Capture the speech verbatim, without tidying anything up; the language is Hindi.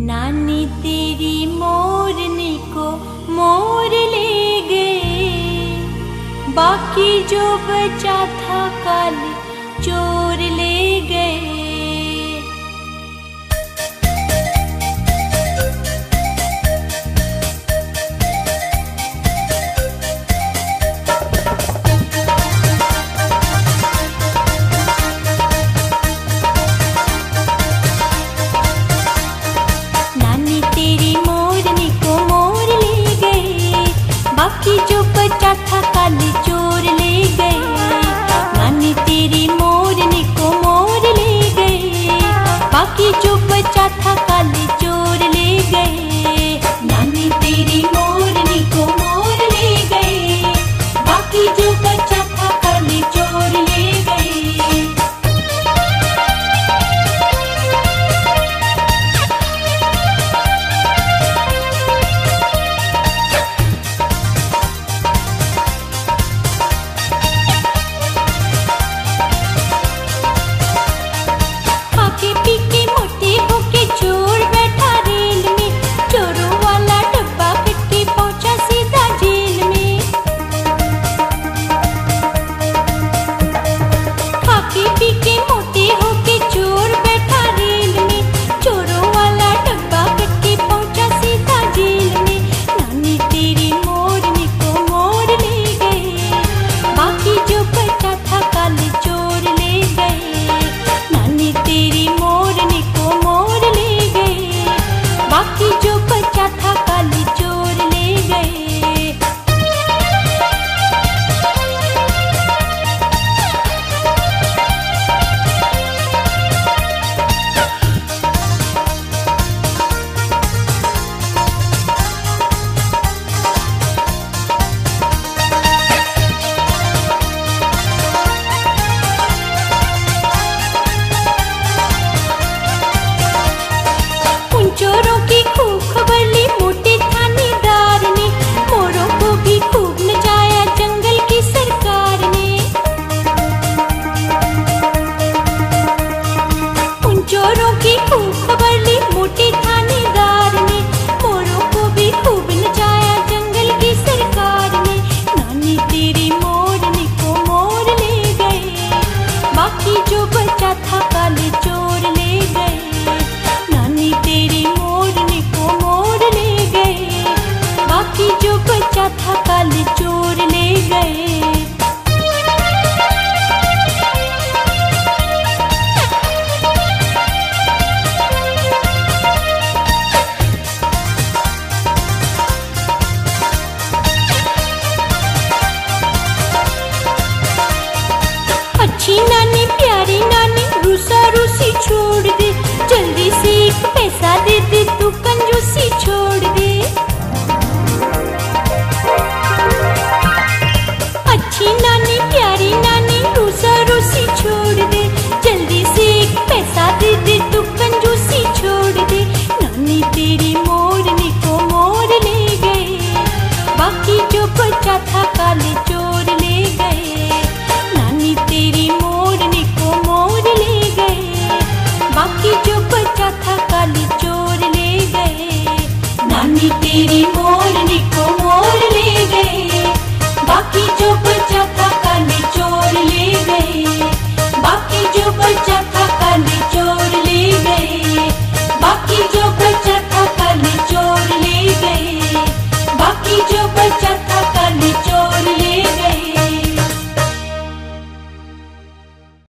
नानी तेरी मोरनी को मोर ले गए, बाकी जो बचा था काले चोर ले गए। बाकी जो बचा था काले चोर ले गए। नानी तेरी मोरनी को मोर ले गए, बाकी जो बचा था काले चोर ले गए। नानी तेरी मोरनी को मोर ले गए, बाकी जो बचा था काले चोर ले गए। अच्छी नानी प्यारी नानी रूसा रूसी छोड़ दे, जल्दी से एक पैसा दे दे, तू कंजूसी छोड़ दे। अच्छी नानी प्यारी नानी रूसा रूसी छोड़ दे, जल्दी से एक पैसा दे दे, तू कंजूसी छोड़ दे। नानी तेरी मोरनी को मोर ले गए, बाकी जो बचा था काले चोर ले गए। नानी तेरी मोरनी को मोर ले गए, बाकी जो बचा था काले चोर ले गए। नानी तेरी